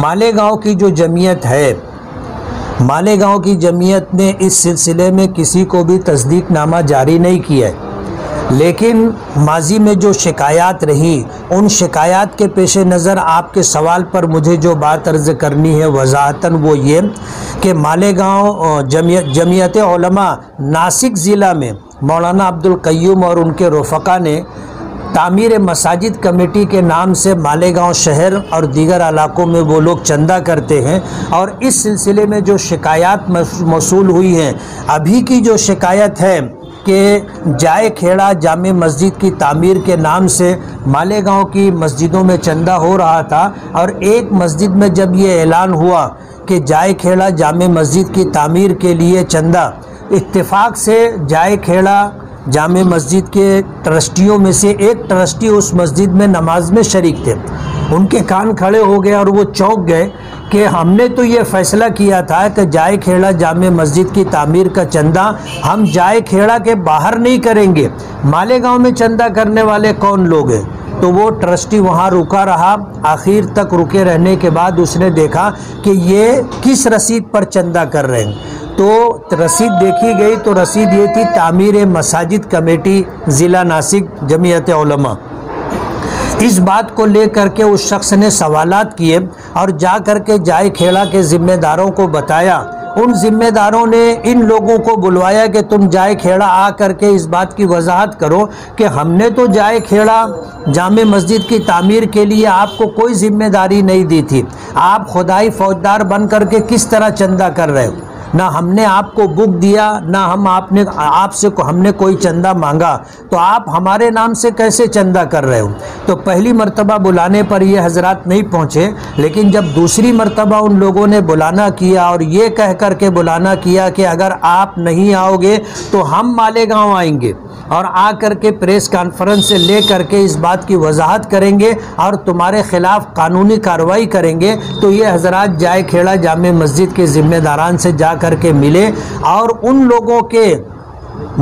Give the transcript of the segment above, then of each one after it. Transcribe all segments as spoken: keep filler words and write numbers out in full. मालेगाँव की जो जमीयत है, मालेगाँव की जमीयत ने इस सिलसिले में किसी को भी तस्दीकनामा जारी नहीं किया है, लेकिन माजी में जो शिकायत रही उन शिकायत के पेश नज़र आपके सवाल पर मुझे जो बात अर्ज़ करनी है वजाहतन वो ये कि मालेगाँव जमियते उलमा नासिक ज़िला में मौलाना अब्दुल कय्यूम और उनके रफ़का ने तामीर मसाजिद कमेटी के नाम से मालेगाँव शहर और दीगर इलाकों में वो लोग चंदा करते हैं और इस सिलसिले में जो शिकायत मौसूल हुई है, अभी की जो शिकायत है के जायखेड़ा जामे मस्जिद की तामीर के नाम से मालेगाँव की मस्जिदों में चंदा हो रहा था और एक मस्जिद में जब ये ऐलान हुआ कि जायखेड़ा जामे मस्जिद की तामीर के लिए चंदा, इत्तेफाक से जायखेड़ा जामे मस्जिद के ट्रस्टियों में से एक ट्रस्टी उस मस्जिद में नमाज में शरीक थे। उनके कान खड़े हो गए और वो चौंक गए कि हमने तो ये फ़ैसला किया था कि जायखेड़ा जामे मस्जिद की तामीर का चंदा हम जायखेड़ा के बाहर नहीं करेंगे, मालेगाँव में चंदा करने वाले कौन लोग हैं। तो वो ट्रस्टी वहाँ रुका रहा, आखिर तक रुके रहने के बाद उसने देखा कि ये किस रसीद पर चंदा कर रहे हैं, तो रसीद देखी गई तो रसीद ये थी तामीर मसाजिद कमेटी ज़िला नासिक जमीयते उलमा। इस बात को लेकर के उस शख्स ने सवालात किए और जा कर के जायखेड़ा के ज़िम्मेदारों को बताया। उन ज़िम्मेदारों ने इन लोगों को बुलवाया कि तुम जायखेड़ा आ कर के इस बात की वजाहत करो कि हमने तो जायखेड़ा जामे मस्जिद की तामीर के लिए आपको कोई ज़िम्मेदारी नहीं दी थी, आप खुदाई फ़ौजदार बन कर के किस तरह चंदा कर रहे हो, ना हमने आपको बुक दिया ना हम आपने आपसे को हमने कोई चंदा मांगा, तो आप हमारे नाम से कैसे चंदा कर रहे हो। तो पहली मर्तबा बुलाने पर ये हजरात नहीं पहुँचे, लेकिन जब दूसरी मर्तबा उन लोगों ने बुलाना किया और ये कह कर के बुलाना किया कि अगर आप नहीं आओगे तो हम मालेगाँव आएंगे और आ कर के प्रेस कॉन्फ्रेंस से ले कर के इस बात की वजाहत करेंगे और तुम्हारे ख़िलाफ़ कानूनी कार्रवाई करेंगे। तो ये हजरात जायखेड़ा जामे मस्जिद के ज़िम्मेदारान से जा करके मिले और उन लोगों के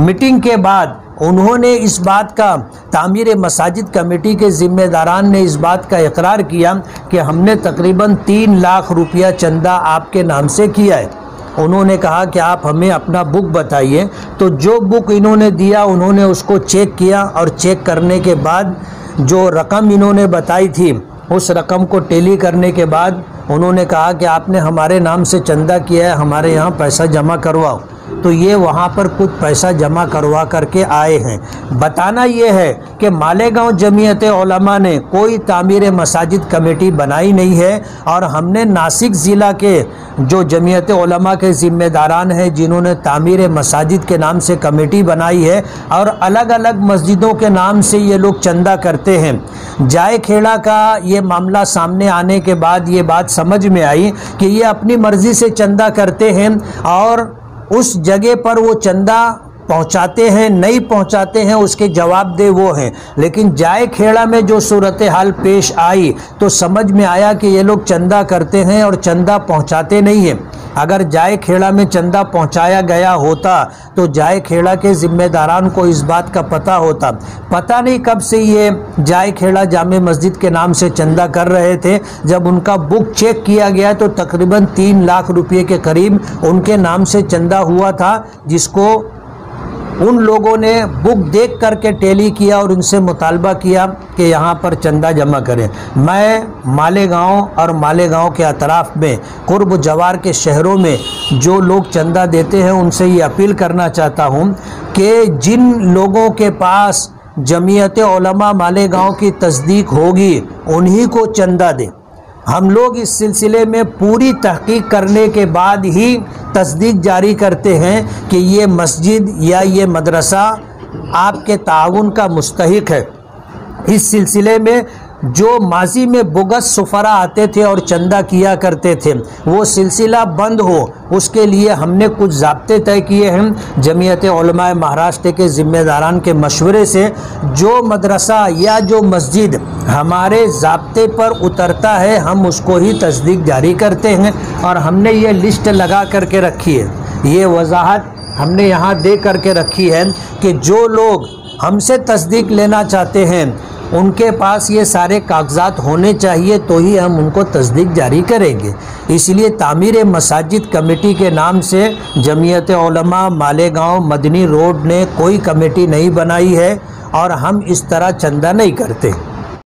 मीटिंग के बाद उन्होंने इस बात का, तामीर मसाजिद कमेटी के ज़िम्मेदारान ने इस बात का इकरार किया कि हमने तकरीबन तीन लाख रुपया चंदा आपके नाम से किया है। उन्होंने कहा कि आप हमें अपना बुक बताइए, तो जो बुक इन्होंने दिया उन्होंने उसको चेक किया और चेक करने के बाद जो रकम इन्होंने बताई थी उस रकम को टैली करने के बाद उन्होंने कहा कि आपने हमारे नाम से चंदा किया है, हमारे यहाँ पैसा जमा करवाओ। तो ये वहाँ पर कुछ पैसा जमा करवा करके आए हैं। बताना ये है कि मालेगाँव जमीयते उलमा ने कोई तामीर मसाजिद कमेटी बनाई नहीं है और हमने नासिक ज़िला के जो जमीयते उलमा के ज़िम्मेदारान हैं जिन्होंने तामीर मसाजिद के नाम से कमेटी बनाई है और अलग अलग मस्जिदों के नाम से ये लोग चंदा करते हैं। जायखेड़ा का ये मामला सामने आने के बाद ये बात समझ में आई कि ये अपनी मर्ज़ी से चंदा करते हैं और उस जगह पर वो चंदा पहुंचाते हैं नहीं पहुंचाते हैं उसके जवाबदेह वो हैं। लेकिन जायखेड़ा में जो सूरत हाल पेश आई तो समझ में आया कि ये लोग चंदा करते हैं और चंदा पहुंचाते नहीं हैं। अगर जायखेड़ा में चंदा पहुंचाया गया होता तो जायखेड़ा के ज़िम्मेदारान को इस बात का पता होता। पता नहीं कब से ये जायखेड़ा जामे मस्जिद के नाम से चंदा कर रहे थे। जब उनका बुक चेक किया गया तो तकरीबन तीन लाख रुपये के करीब उनके नाम से चंदा हुआ था, जिसको उन लोगों ने बुक देख करके टैली किया और उनसे मुतालबा किया कि यहाँ पर चंदा जमा करें। मैं मालेगाँव और मालेगाँव के अतराफ़ में कुर्ब जवार के शहरों में जो लोग चंदा देते हैं उनसे ये अपील करना चाहता हूँ कि जिन लोगों के पास जमीयते उलमा मालेगाँव की तस्दीक होगी उन्हीं को चंदा दें। हम लोग इस सिलसिले में पूरी तहकीक करने के बाद ही तस्दीक जारी करते हैं कि ये मस्जिद या ये मदरसा आपके ताउन का मुस्तहिक है। इस सिलसिले में जो माजी में बोगस सफरा आते थे और चंदा किया करते थे वो सिलसिला बंद हो, उसके लिए हमने कुछ ज़ाब्ते तय किए हैं। जमियते उलमाए महाराष्ट्र के ज़िम्मेदारान के मशवरे से जो मदरसा या जो मस्जिद हमारे ज़ाब्ते पर उतरता है हम उसको ही तस्दीक जारी करते हैं और हमने ये लिस्ट लगा करके रखी है। ये वजाहत हमने यहाँ दे करके रखी है कि जो लोग हमसे तस्दीक लेना चाहते हैं उनके पास ये सारे कागजात होने चाहिए तो ही हम उनको तस्दीक जारी करेंगे। इसलिए तामीर मसाजिद कमेटी के नाम से जमीयते उलमा मालेगाँव मदनी रोड ने कोई कमेटी नहीं बनाई है और हम इस तरह चंदा नहीं करते।